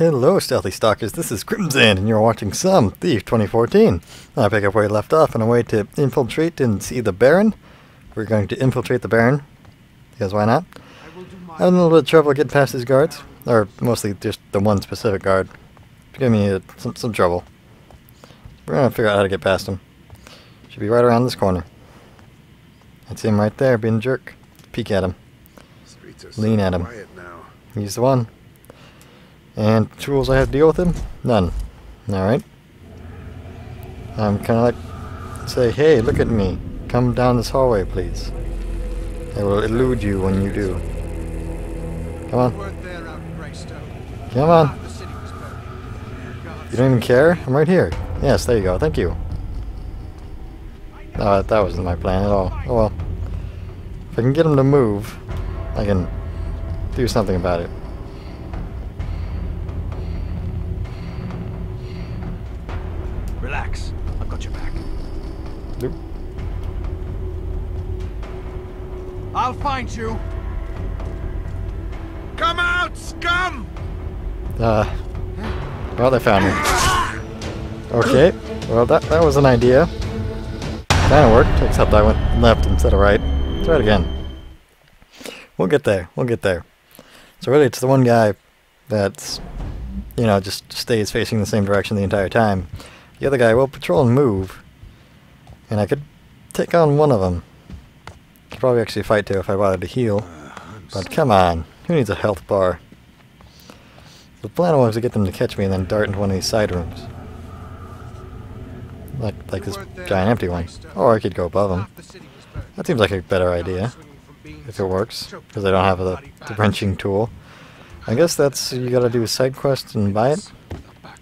Hello Stealthy Stalkers, this is Crimson, and you're watching some Thief 2014. I pick up where we left off on a way to infiltrate and see the Baron. We're going to infiltrate the Baron, because why not? Having a little bit of trouble getting past these guards, or mostly just the one specific guard. It's giving me some trouble. We're going to figure out how to get past him. Should be right around this corner. That's him right there, being a jerk. Peek at him. Lean at him. He's the one. And tools I have to deal with him? None. Alright. I'm kind of like, say, hey, look at me. Come down this hallway, please. I will elude you when you do. Come on. Come on. You don't even care? I'm right here. Yes, there you go. Thank you. No, that wasn't my plan at all. Oh well. If I can get him to move, I can do something about it. I'll find you. Come out, scum! Well, they found me. Okay, well that was an idea. Kinda worked, except I went left instead of right. Try it again. We'll get there. We'll get there. So really, it's the one guy that's, you know, just stays facing the same direction the entire time. The other guy will patrol and move, and I could take on one of them. Could probably actually fight too if I bothered to heal, but come on, who needs a health bar? The plan was to get them to catch me and then dart into one of these side rooms, like this giant empty one, or I could go above them. That seems like a better idea if it works, because I don't have the wrenching tool. I guess that's, you gotta do side quests and buy it.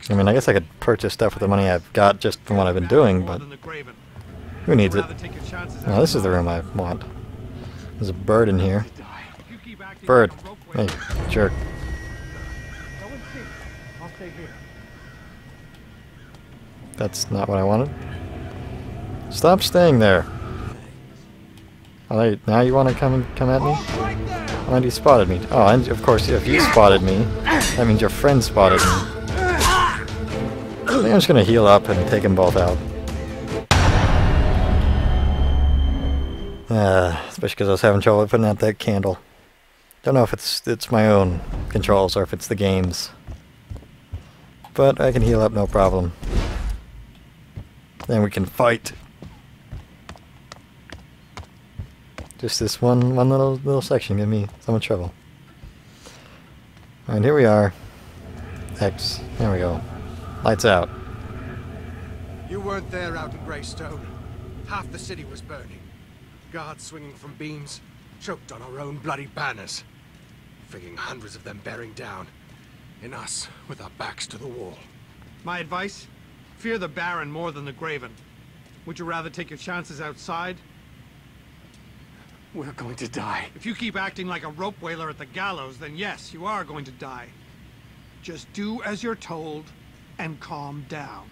I mean, I guess I could purchase stuff with the money I've got just from what I've been doing, but who needs it? Now this is the room I want. There's a bird in here. Bird. Hey, jerk. That's not what I wanted. Stop staying there. Alright, now you want to come at me? Why you spotted me? Oh, and of course, if you spotted me, that means your friend spotted me. I think I'm just going to heal up and take them both out. Especially because I was having trouble putting out that candle. Don't know if it's my own controls or if it's the game's. But I can heal up, no problem. Then we can fight. Just this one little section gave me so much trouble. Alright, here we are. X. There we go. Lights out. You weren't there out in Graystone. Half the city was burning. Guards swinging from beams, choked on our own bloody banners. Figuring hundreds of them bearing down, in us, with our backs to the wall. My advice? Fear the Baron more than the Graven. Would you rather take your chances outside? We're going to die. If you keep acting like a rope whaler at the gallows, then yes, you are going to die. Just do as you're told, and calm down.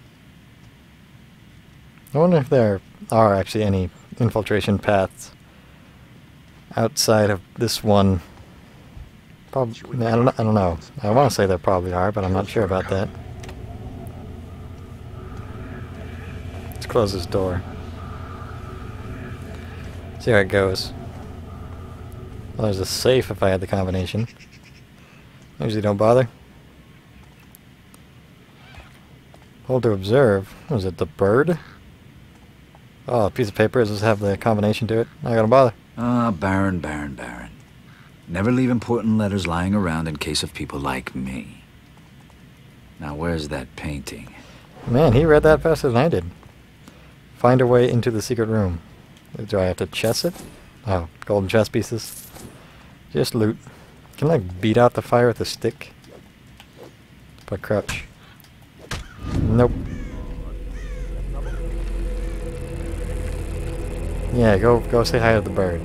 I wonder if there are actually any infiltration paths outside of this one. Probably, I don't know. I want to say there probably are, but I'm not sure about that. Let's close this door. See how it goes. Well, there's a safe if I had the combination. I usually don't bother. Hold to observe. Was it the bird? Oh, a piece of paper. Does this have the combination to it? Not gonna bother. Ah, Baron. Never leave important letters lying around in case of people like me. Now, where's that painting? Man, he read that faster than I did. Find a way into the secret room. Do I have to chess it? Oh, golden chess pieces. Just loot. Can I beat out the fire with a stick? But crouch. Nope. Yeah, go say hi to the bird.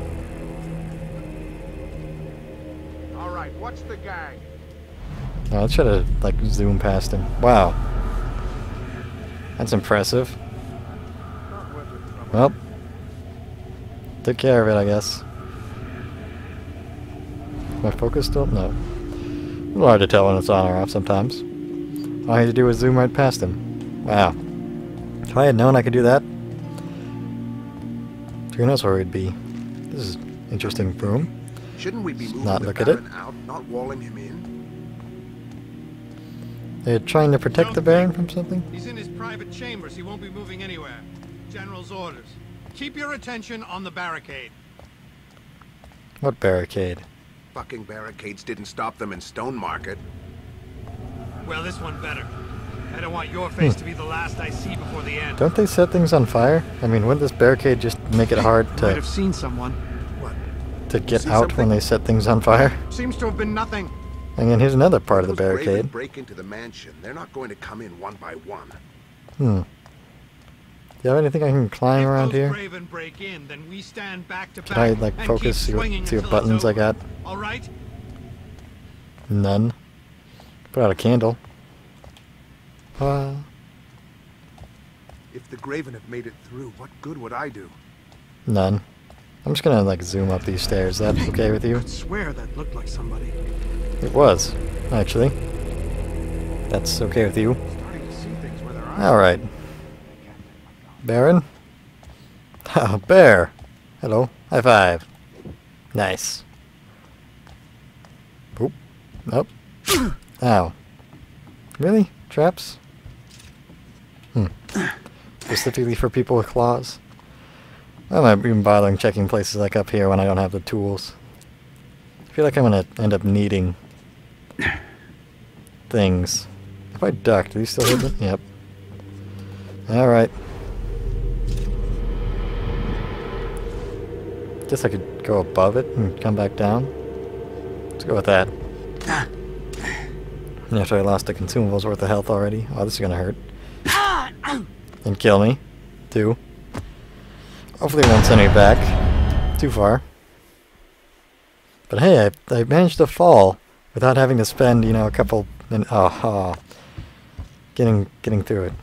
Alright, what's the gang? Oh, I should have like zoomed past him. Wow. That's impressive. Well, took care of it, I guess. Am I focused still? No. It's hard to tell when it's on or off sometimes. All I had to do was zoom right past him. Wow. If I had known I could do that, who knows where we'd be. This is an interesting room. Shouldn't we be moving not look at it? Out, not walling him in? They're trying to protect the Baron from something? He's in his private chambers. He won't be moving anywhere. General's orders. Keep your attention on the barricade. What barricade? Fucking barricades didn't stop them in Stone Market. Well, this one better. I don't want your face to be the last I see before the end. Don't they set things on fire? I mean, wouldn't this barricade just make it hard to... I'd have seen someone. What? To get out something? When they set things on fire? Seems to have been nothing. And then here's another part of the barricade. Break into the mansion. They're not going to come in one by one. Hmm. Do you have anything I can climb around here? Can I, like, focus, see what buttons I got? All right. None. Put out a candle. If the Graven have made it through, what good would I do? None. I'm just gonna, like, zoom up these stairs. That's okay with you? I swear that looked like somebody. It was, actually. That's okay with you. Alright. Baron? Oh, bear! Hello. High five. Nice. Boop. Nope. Ow. Really? Traps? Hmm. Specifically for people with claws? I'm not even bothering checking places like up here when I don't have the tools. I feel like I'm gonna end up needing things. If I duck, do these still hit me? Yep. Alright. Guess I could go above it and come back down. Let's go with that. And after I lost a consumable's worth of health already. Oh, this is gonna hurt. And kill me. Two. Hopefully it won't send me back too far. But hey, I managed to fall without having to spend, you know, a couple minutes. Oh, getting through it.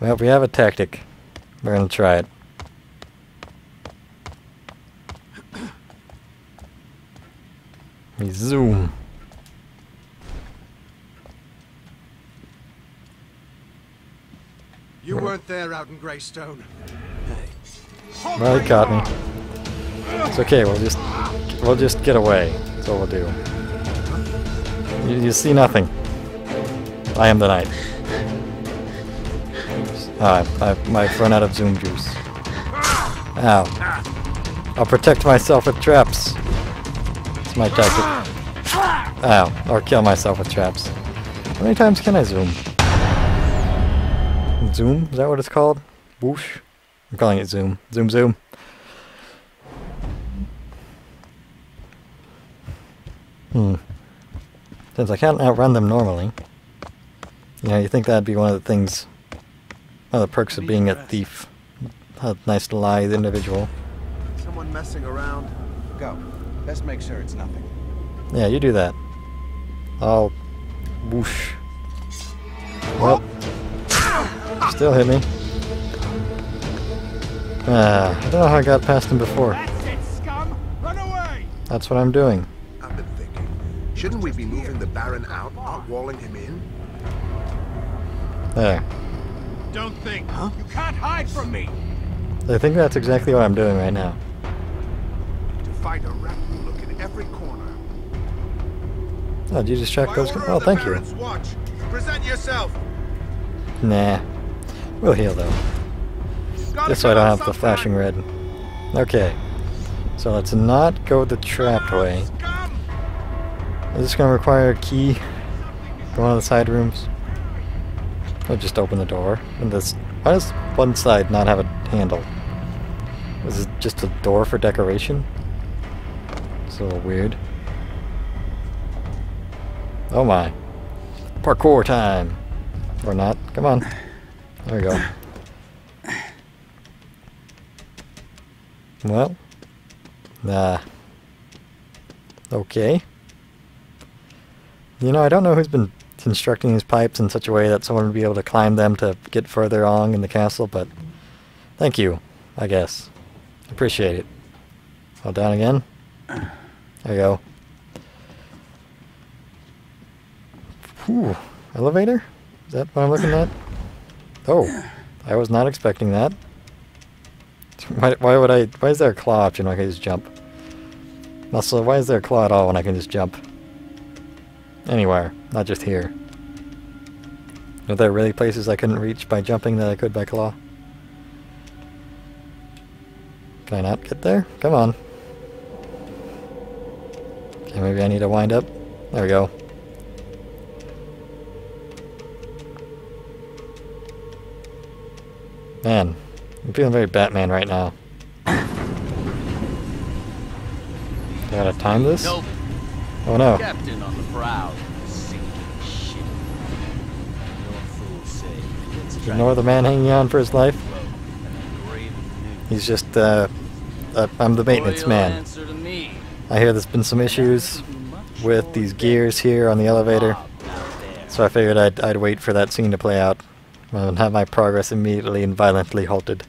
Well, we have a tactic. We're gonna try it. We zoom. You weren't there out in Graystone. Well, he caught me. It's okay. We'll just get away. That's all we'll do. You see nothing. I am the knight. I've run out of zoom juice. Ow! I'll protect myself with traps. It's my tactic. Ow! Or kill myself with traps. How many times can I zoom? Zoom? Is that what it's called? Whoosh. I'm calling it zoom. Zoom, zoom. Since I can't outrun them normally, you know, you think that'd be one of the things, one of the perks of being a thief. A nice lithe individual. Someone messing around. Go. Let's make sure it's nothing. Yeah, you do that. I'll... whoosh. Well... still hit me. I don't know how I got past him before. That's it, scum. Run away. That's what I'm doing. I've been thinking. Shouldn't we be moving the Baron out, not walling him in? There. Don't think. Huh? You can't hide from me. I think that's exactly what I'm doing right now. To find a rat, you look in every corner. Oh, did you distract those? Oh, thank you. Watch. Present yourself. Nah. We'll heal though. Just so I don't have the flashing red. Okay. So let's not go the trapped way. Is this going to require a key for one of the side rooms? I'll just open the door. And this, why does one side not have a handle? Is it just a door for decoration? It's a little weird. Oh my. Parkour time! Or not. Come on. There we go. Well. Nah. Okay. You know, I don't know who's been constructing these pipes in such a way that someone would be able to climb them to get further along in the castle, but thank you, I guess. Appreciate it. All down again? There you go. Ooh, elevator? Is that what I'm looking at? Oh, I was not expecting that. Why is there a claw option when I can just jump? Also, why is there a claw at all when I can just jump? Anywhere, not just here. Are there really places I couldn't reach by jumping that I could by claw? Can I not get there? Come on. Okay, maybe I need to wind up. There we go. Man, I'm feeling very Batman right now. I gotta time this? Nope. Oh no. Captain on the prowl. Shit. Fool. Ignore the man hanging on for his life. He's just, I'm the maintenance man. I hear there's been some issues with these gears here on the elevator. So I figured I'd wait for that scene to play out. And have my progress immediately and violently halted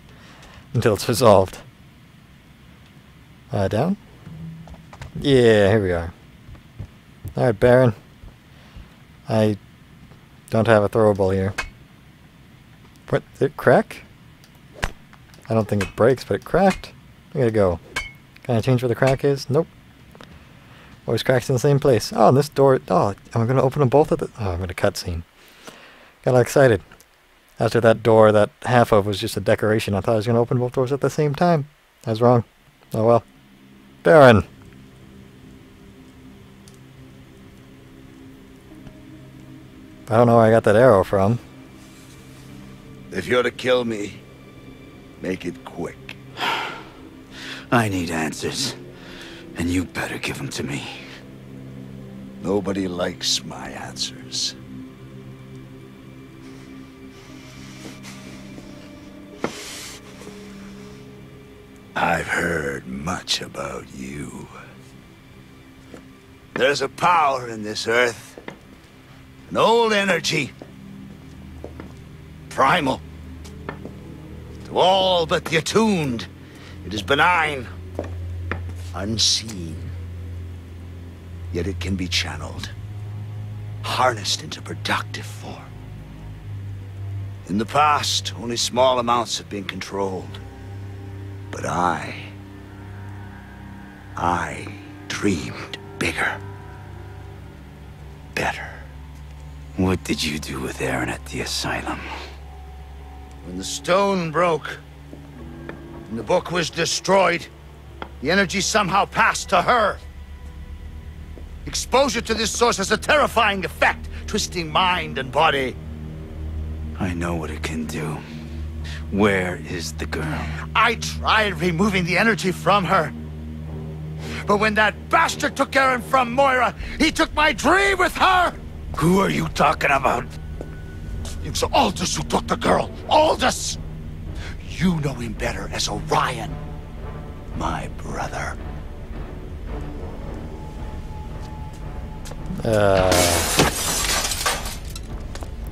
until it's resolved. Down? Yeah, here we are. Alright, Baron. I don't have a throwable here. What? Did it crack? I don't think it breaks, but it cracked. I gotta go. Can I change where the crack is? Nope. Always cracks in the same place. Oh, and this door... Oh, am I gonna open them both at the... Oh, I'm gonna cutscene. Got all excited. After that door, that half of was just a decoration. I thought I was gonna open both doors at the same time. I was wrong. Oh well. Baron! I don't know where I got that arrow from. If you're to kill me, make it quick. I need answers, and you better give them to me. Nobody likes my answers. I've heard much about you. There's a power in this earth. An old energy, primal, to all but the attuned, it is benign, unseen, yet it can be channeled, harnessed into productive form. In the past, only small amounts have been controlled, but I dreamed bigger, better. What did you do with Aaron at the asylum? When the stone broke, and the book was destroyed, the energy somehow passed to her. Exposure to this source has a terrifying effect, twisting mind and body. I know what it can do. Where is the girl? I tried removing the energy from her. But when that bastard took Aaron from Moira, he took my dream with her! Who are you talking about? It was Aldous who took the girl. Aldous! You know him better as Orion. My brother. I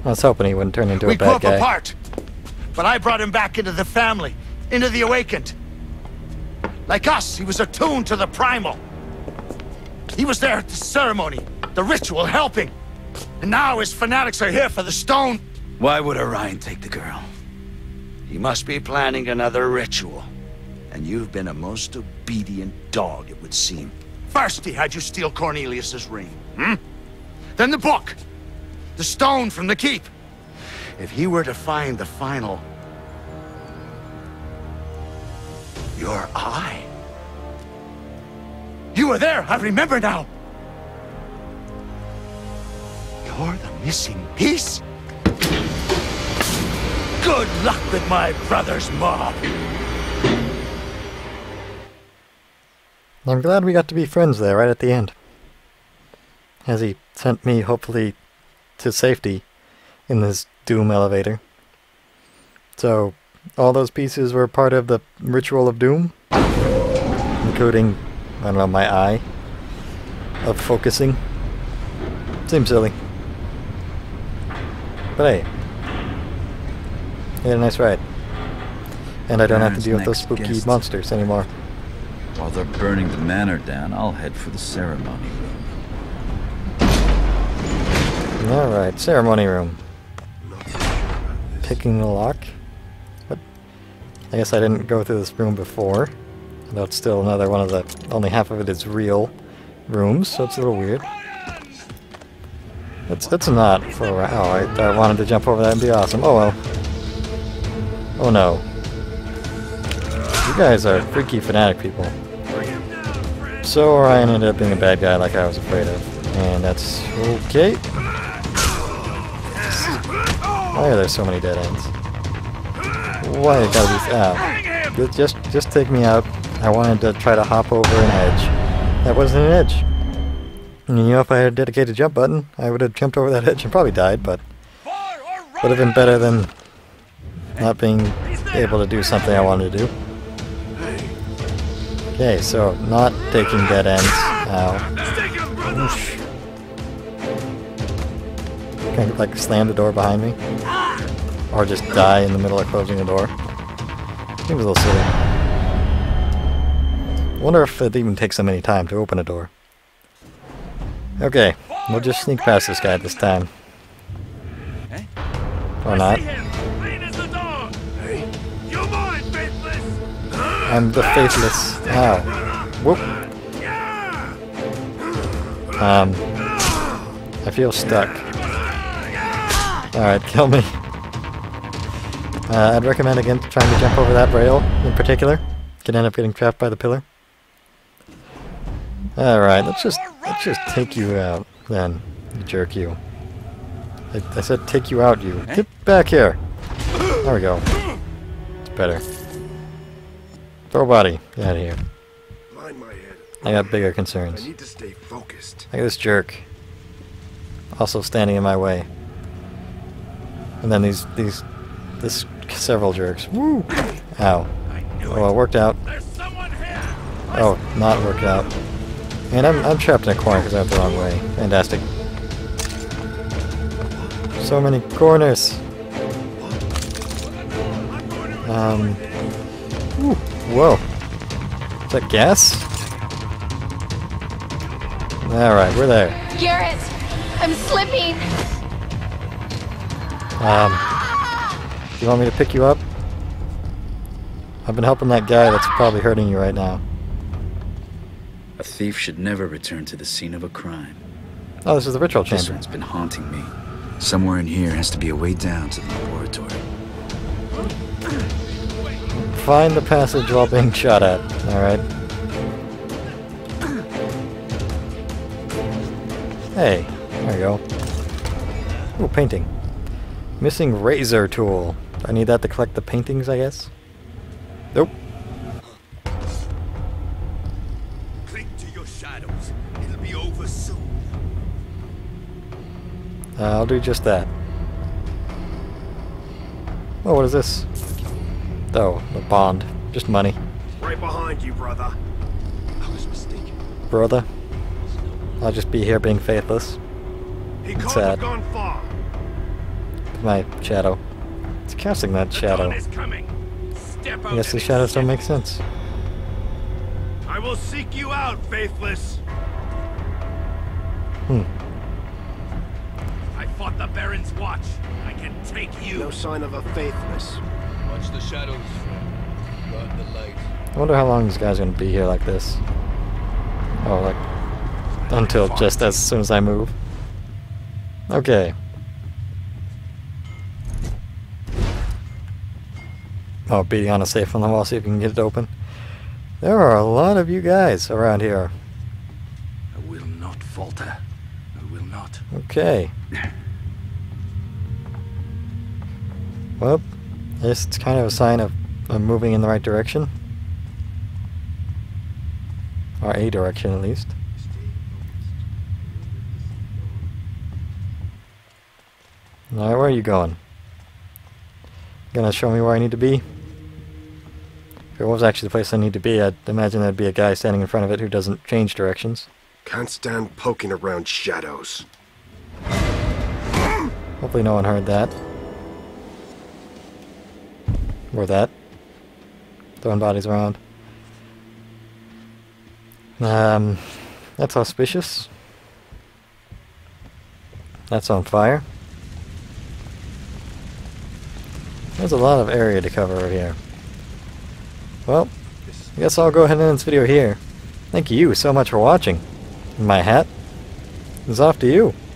was hoping he wouldn't turn into a bad guy. We grew apart, but I brought him back into the family, into the awakened. Like us, he was attuned to the primal. He was there at the ceremony, the ritual, helping. And now his fanatics are here for the stone. Why would Orion take the girl? He must be planning another ritual. And you've been a most obedient dog, it would seem. First he had you steal Cornelius's ring, Then the book. The stone from the keep. If he were to find the final... Your eye. You were there, I remember now. Or the missing piece? Good luck with my brother's mob! I'm glad we got to be friends there right at the end. As he sent me, hopefully, to safety in this doom elevator. So, all those pieces were part of the ritual of doom? Including, I don't know, my eye? Of focusing? Seems silly. But hey, we had a nice ride. And I don't have to deal with those spooky monsters anymore. While they're burning the manor down, I'll head for the ceremony room. Alright, ceremony room. Picking the lock. What? I guess I didn't go through this room before. Though it's still another one of the... only half of it is real rooms, so it's a little weird. It's not for a while. I wanted to jump over that and be awesome. Oh well. Oh no. You guys are freaky fanatic people. So Orion ended up being a bad guy like I was afraid of. And that's okay. Why are there so many dead ends? Why it gotta be... ow. Just take me out. I wanted to try to hop over an edge. That wasn't an edge. And you know, if I had a dedicated jump button, I would have jumped over that edge and probably died, but would have been better than not being able to do something I wanted to do. Okay, so not taking dead ends. Ow. Oof. Can I, like, slam the door behind me? Or just die in the middle of closing the door? Seems a little silly. I wonder if it even takes so many time to open a door. Okay, we'll just sneak past this guy this time. Or not. I'm the faithless. Ow. Whoop. I feel stuck. Alright, kill me. I'd recommend against trying to jump over that rail in particular. Could end up getting trapped by the pillar. Alright, let's just take you out, then. Jerk you. I said take you out, you. Get back here! There we go. It's better. Throw body. Get out of here. Mind my head. I got bigger concerns. I need to stay focused. Look at this jerk. Also standing in my way. And then this several jerks. Woo! Ow. Oh, it worked out. Oh, not worked out. And I'm trapped in a corner because I went the wrong way. Fantastic. So many corners. Ooh, whoa. Is that gas? Alright, we're there. Garrett! I'm slipping! You want me to pick you up? I've been helping that guy that's probably hurting you right now. A thief should never return to the scene of a crime. Oh, this is the ritual chamber. This one's been haunting me. Somewhere in here has to be a way down to the laboratory. Find the passage while being shot at. Alright. Hey, there you go. Ooh, painting. Missing razor tool. I need that to collect the paintings, I guess? Nope. I'll do just that. Oh, what is this? Oh, the bond. Just money. Right behind you, brother. I was mistaken. Brother? I'll just be here being faithless. He it's sad. Gone far. My shadow. It's casting that shadow. I guess the shadows don't make sense. I will seek you out, faithless. Hmm. Fought the Baron's watch. I can take you. No sign of a faithless. Watch the shadows. Guard the light. I wonder how long this guy's gonna be here like this. Oh, like until just as soon as I move. Okay. Oh, beating on a safe on the wall, see if you can get it open. There are a lot of you guys around here. I will not falter. I will not. Okay. Well, it's kind of a sign of I'm moving in the right direction. Or a direction, at least. Alright, where are you going? Gonna show me where I need to be? If it was actually the place I need to be, I'd imagine there'd be a guy standing in front of it who doesn't change directions. Can't stand poking around shadows. Hopefully no one heard that. Or that. Throwing bodies around. That's auspicious. That's on fire. There's a lot of area to cover over here. Well, I guess I'll go ahead and end this video here. Thank you so much for watching. My hat is off to you.